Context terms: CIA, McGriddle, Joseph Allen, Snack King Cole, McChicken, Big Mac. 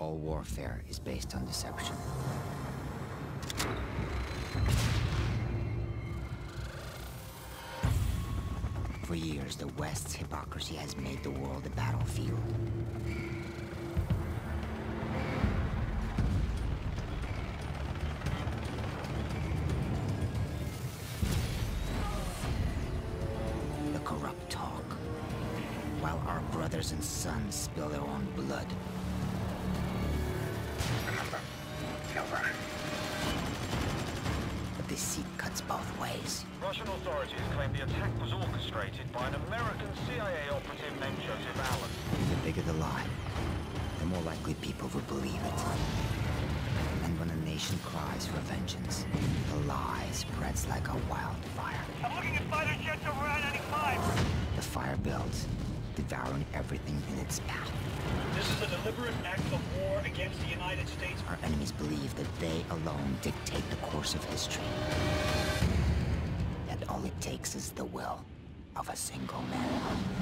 all warfare is based on deception. For years, the West's hypocrisy has made the world a battlefield. The corrupt talk, while our brothers and sons spill their own blood. They seek cuts both ways. Russian authorities claim the attack was orchestrated by an American CIA operative named Joseph Allen. The bigger the lie, the more likely people will believe it. And when a nation cries for vengeance, the lie spreads like a wildfire. I'm looking at fighter jets over I-95. The fire builds, devouring everything in its path. This is a deliberate act of war against the United States. Our enemies believe that they alone dictate the course of history. That all it takes is the will of a single man.